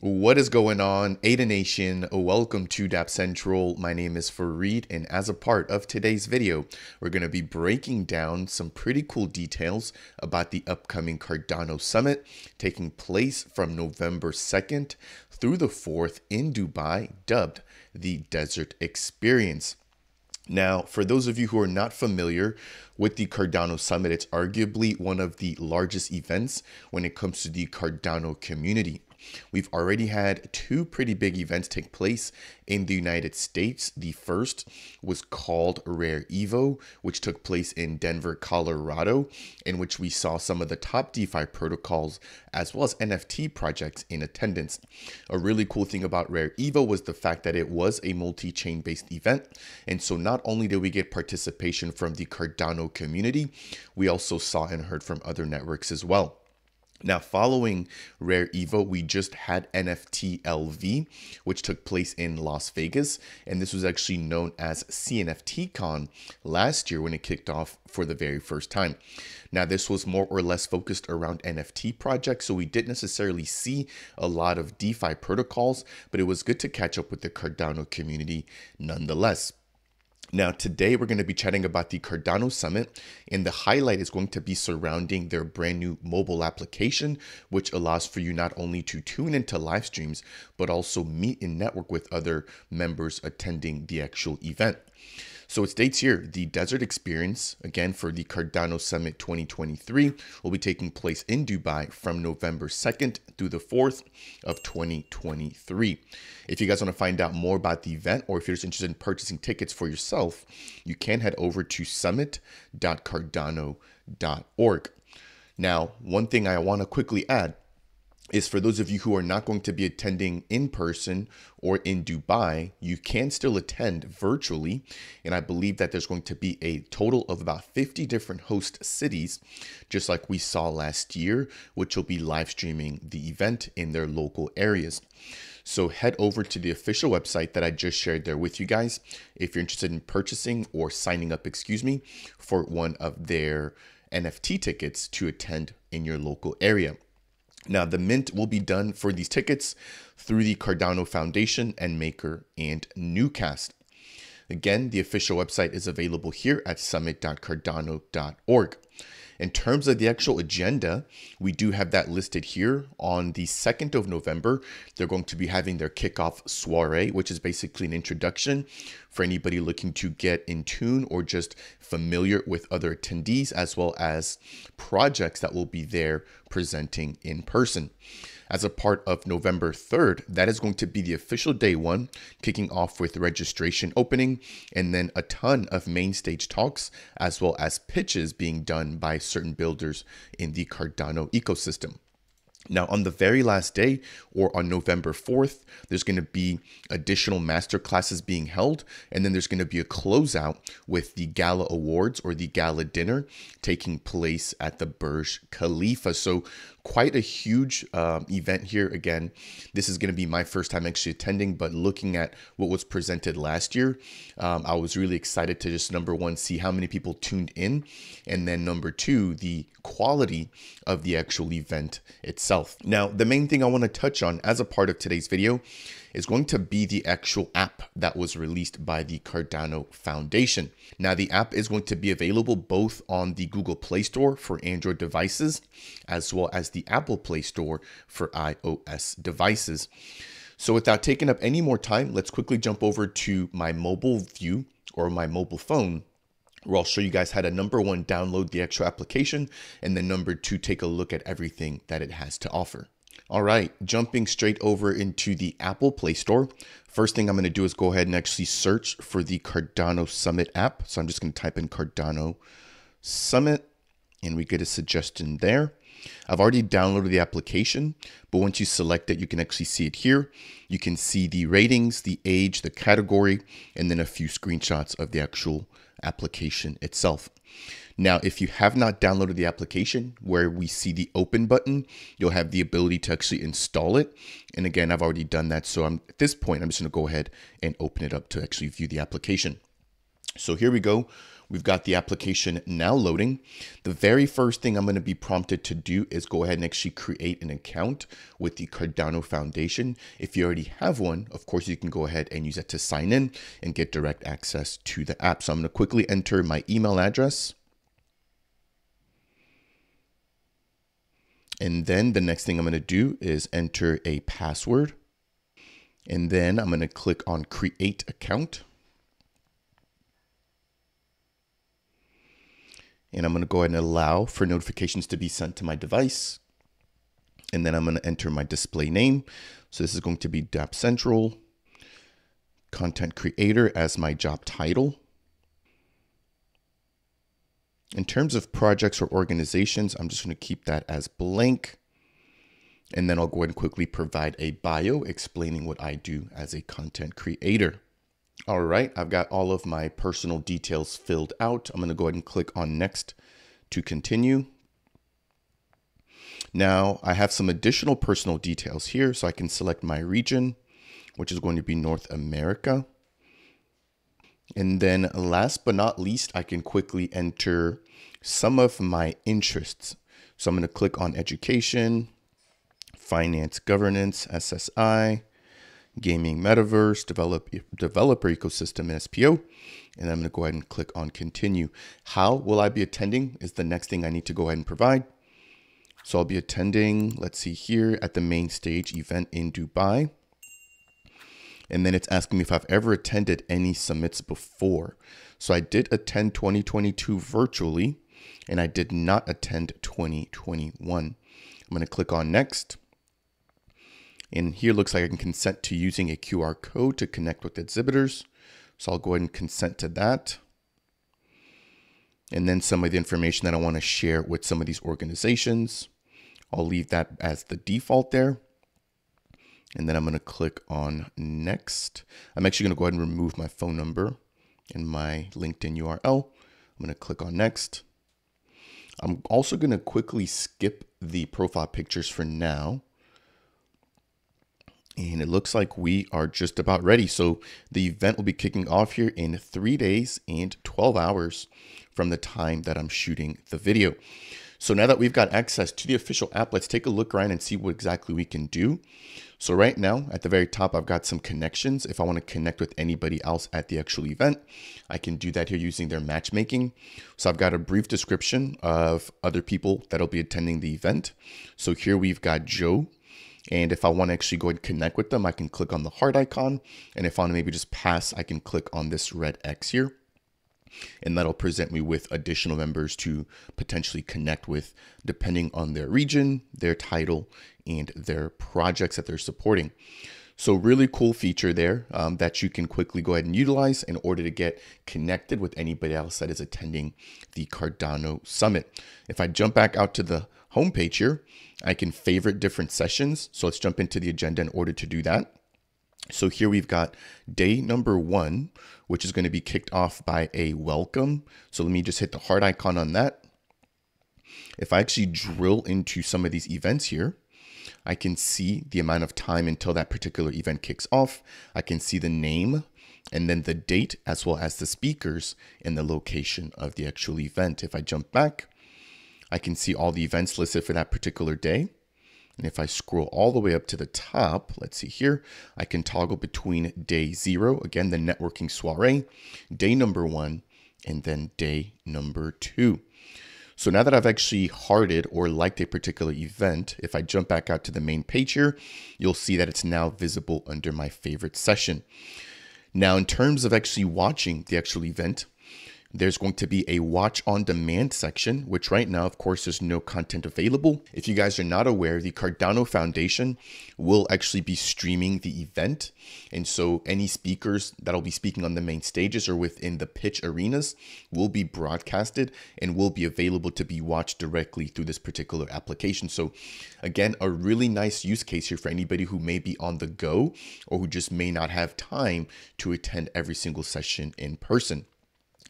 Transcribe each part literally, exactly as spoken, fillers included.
What is going on, Ada Nation? Welcome to Dapp Central. My name is Fareed, and as a part of today's video, we're going to be breaking down some pretty cool details about the upcoming Cardano Summit taking place from November second through the fourth in Dubai, dubbed the Desert Experience. Now, for those of you who are not familiar with the Cardano Summit, it's arguably one of the largest events when it comes to the Cardano community. We've already had two pretty big events take place in the United States. The first was called Rare Evo, which took place in Denver, Colorado, in which we saw some of the top DeFi protocols as well as N F T projects in attendance. A really cool thing about Rare Evo was the fact that it was a multi-chain based event. And so not only did we get participation from the Cardano community, we also saw and heard from other networks as well. Now, following Rare Evo, we just had N F T L V, which took place in Las Vegas, and this was actually known as C N F T Con last year when it kicked off for the very first time. Now, this was more or less focused around N F T projects, so we didn't necessarily see a lot of DeFi protocols, but it was good to catch up with the Cardano community nonetheless. Now, today we're going to be chatting about the Cardano Summit, and the highlight is going to be surrounding their brand new mobile application, which allows for you not only to tune into live streams, but also meet and network with other members attending the actual event. So it states here, the Desert Experience, again, for the Cardano Summit twenty twenty-three, will be taking place in Dubai from November second through the fourth of twenty twenty-three. If you guys want to find out more about the event, or if you're just interested in purchasing tickets for yourself, you can head over to summit dot cardano dot org. Now, one thing I want to quickly add is for those of you who are not going to be attending in person or in Dubai, you can still attend virtually. And I believe that there's going to be a total of about fifty different host cities, just like we saw last year, which will be live streaming the event in their local areas. So head over to the official website that I just shared there with you guys if you're interested in purchasing or signing up, excuse me, for one of their N F T tickets to attend in your local area. Now, the mint will be done for these tickets through the Cardano Foundation and Maker and Newcast. Again, the official website is available here at summit dot cardano dot org. In terms of the actual agenda, we do have that listed here. On the second of November, they're going to be having their kickoff soiree, which is basically an introduction for anybody looking to get in tune or just familiar with other attendees, as well as projects that will be there presenting in person. As a part of November third, that is going to be the official day one, kicking off with registration opening, and then a ton of main stage talks, as well as pitches being done by certain builders in the Cardano ecosystem. Now, on the very last day, or on November fourth, there's going to be additional masterclasses being held, and then there's going to be a closeout with the Gala Awards, or the Gala Dinner, taking place at the Burj Khalifa. So quite a huge uh, event here. Again, this is going to be my first time actually attending, but looking at what was presented last year, um, I was really excited to just, number one, see how many people tuned in, and then number two, the quality of the actual event itself. Now, the main thing I want to touch on as a part of today's video is going to be the actual app that was released by the Cardano Foundation. Now, the app is going to be available both on the Google Play Store for Android devices, as well as the Apple Play Store for iOS devices. So without taking up any more time, let's quickly jump over to my mobile view, or my mobile phone, where I'll show you guys how to, number one, download the actual application, and then number two, take a look at everything that it has to offer. All right, jumping straight over into the Apple Play Store. First thing I'm gonna do is go ahead and actually search for the Cardano Summit app. So I'm just gonna type in Cardano Summit, and we get a suggestion there. I've already downloaded the application, but once you select it, you can actually see it here. You can see the ratings, the age, the category, and then a few screenshots of the actual application itself. Now, if you have not downloaded the application, where we see the open button, you'll have the ability to actually install it. And again, I've already done that. So I'm, at this point, I'm just going to go ahead and open it up to actually view the application. So here we go. We've got the application now loading. The very first thing I'm going to be prompted to do is go ahead and actually create an account with the Cardano Foundation. If you already have one, of course, you can go ahead and use it to sign in and get direct access to the app. So I'm going to quickly enter my email address. And then the next thing I'm going to do is enter a password. And then I'm going to click on Create Account. And I'm going to go ahead and allow for notifications to be sent to my device. And then I'm going to enter my display name. So this is going to be Dapp Central, Content Creator as my job title. In terms of projects or organizations, I'm just going to keep that as blank. And then I'll go ahead and quickly provide a bio explaining what I do as a content creator. All right, I've got all of my personal details filled out. I'm going to go ahead and click on next to continue. Now I have some additional personal details here, so I can select my region, which is going to be North America. And then last but not least, I can quickly enter some of my interests. So I'm going to click on education, finance, governance, S S I, gaming, metaverse, develop, developer ecosystem, S P O. And I'm going to go ahead and click on continue. How will I be attending is the next thing I need to go ahead and provide. So I'll be attending, let's see here, at the main stage event in Dubai. And then it's asking me if I've ever attended any summits before. So I did attend twenty twenty-two virtually, and I did not attend twenty twenty-one. I'm going to click on next. And here looks like I can consent to using a Q R code to connect with exhibitors. So I'll go ahead and consent to that. And then some of the information that I want to share with some of these organizations. I'll leave that as the default there. And then I'm going to click on next. I'm actually going to go ahead and remove my phone number and my LinkedIn U R L. I'm going to click on next. I'm also going to quickly skip the profile pictures for now. And it looks like we are just about ready. So the event will be kicking off here in three days and twelve hours from the time that I'm shooting the video. So now that we've got access to the official app, let's take a look around and see what exactly we can do. So right now at the very top, I've got some connections. If I want to connect with anybody else at the actual event, I can do that here using their matchmaking. So I've got a brief description of other people that'll be attending the event. So here we've got Joe. And if I want to actually go and connect with them, I can click on the heart icon. And if I want to maybe just pass, I can click on this red X here. And that'll present me with additional members to potentially connect with, depending on their region, their title, and their projects that they're supporting. So really cool feature there um, that you can quickly go ahead and utilize in order to get connected with anybody else that is attending the Cardano Summit. If I jump back out to the homepage here, I can favorite different sessions. So let's jump into the agenda in order to do that. So here we've got day number one, which is going to be kicked off by a welcome. So let me just hit the heart icon on that. If I actually drill into some of these events here, I can see the amount of time until that particular event kicks off. I can see the name and then the date, as well as the speakers and the location of the actual event. If I jump back, I can see all the events listed for that particular day. And if I scroll all the way up to the top, let's see here, I can toggle between day zero, again, the networking soiree, day number one, and then day number two. So now that I've actually hearted or liked a particular event, if I jump back out to the main page here, you'll see that it's now visible under my favorite session. Now, in terms of actually watching the actual event, there's going to be a watch on demand section, which right now, of course, there's no content available. If you guys are not aware, the Cardano Foundation will actually be streaming the event. And so any speakers that'll be speaking on the main stages or within the pitch arenas will be broadcasted and will be available to be watched directly through this particular application. So again, a really nice use case here for anybody who may be on the go or who just may not have time to attend every single session in person.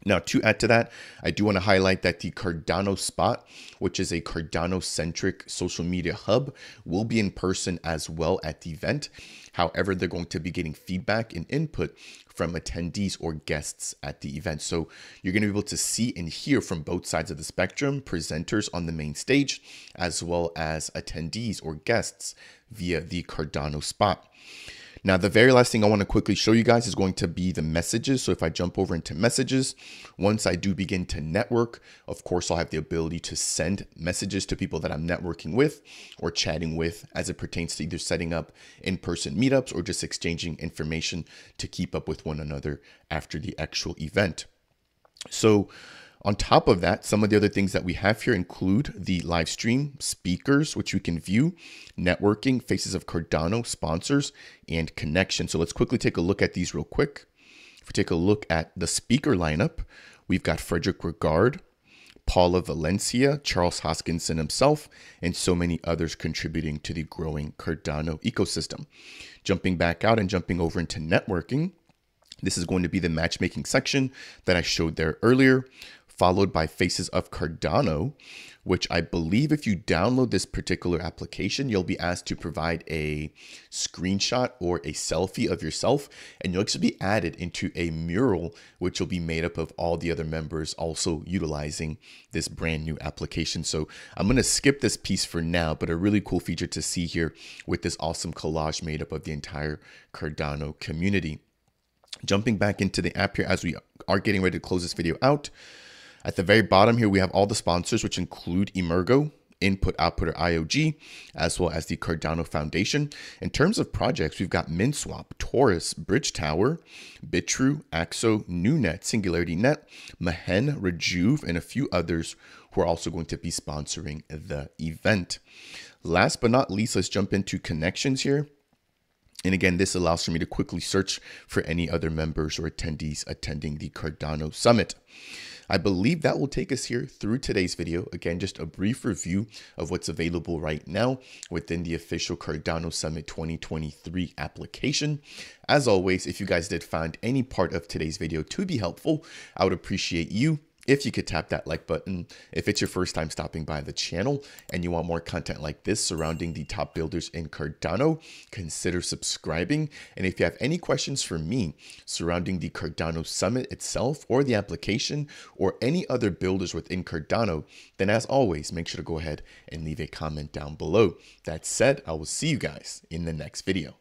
Now, to add to that, I do want to highlight that the Cardano Spot, which is a Cardano-centric social media hub, will be in person as well at the event. However, they're going to be getting feedback and input from attendees or guests at the event. So you're going to be able to see and hear from both sides of the spectrum, presenters on the main stage, as well as attendees or guests via the Cardano Spot. Now, the very last thing I want to quickly show you guys is going to be the messages. So if I jump over into messages, once I do begin to network, of course, I'll have the ability to send messages to people that I'm networking with or chatting with as it pertains to either setting up in-person meetups or just exchanging information to keep up with one another after the actual event. So on top of that, some of the other things that we have here include the live stream, speakers, which you can view, networking, Faces of Cardano, sponsors, and connection. So let's quickly take a look at these real quick. If we take a look at the speaker lineup, we've got Frederick Regard, Paula Valencia, Charles Hoskinson himself, and so many others contributing to the growing Cardano ecosystem. Jumping back out and jumping over into networking, this is going to be the matchmaking section that I showed there earlier, followed by Faces of Cardano, which I believe if you download this particular application, you'll be asked to provide a screenshot or a selfie of yourself, and you'll actually be added into a mural, which will be made up of all the other members also utilizing this brand new application. So I'm gonna skip this piece for now, but a really cool feature to see here with this awesome collage made up of the entire Cardano community. Jumping back into the app here as we are getting ready to close this video out, at the very bottom here, we have all the sponsors, which include Emurgo, Input Output or I O G, as well as the Cardano Foundation. In terms of projects, we've got MinSwap, Taurus, Bridgetower, Bitrue, Axo, NuNet, SingularityNet, Mahen, Rejuve, and a few others who are also going to be sponsoring the event. Last but not least, let's jump into connections here. And again, this allows for me to quickly search for any other members or attendees attending the Cardano Summit. I believe that will take us here through today's video. Again, just a brief review of what's available right now within the official Cardano Summit twenty twenty-three application. As always, if you guys did find any part of today's video to be helpful, I would appreciate you if you could tap that like button. If it's your first time stopping by the channel and you want more content like this surrounding the top builders in Cardano, consider subscribing. And if you have any questions for me surrounding the Cardano Summit itself or the application or any other builders within Cardano, then as always, make sure to go ahead and leave a comment down below. That said, I will see you guys in the next video.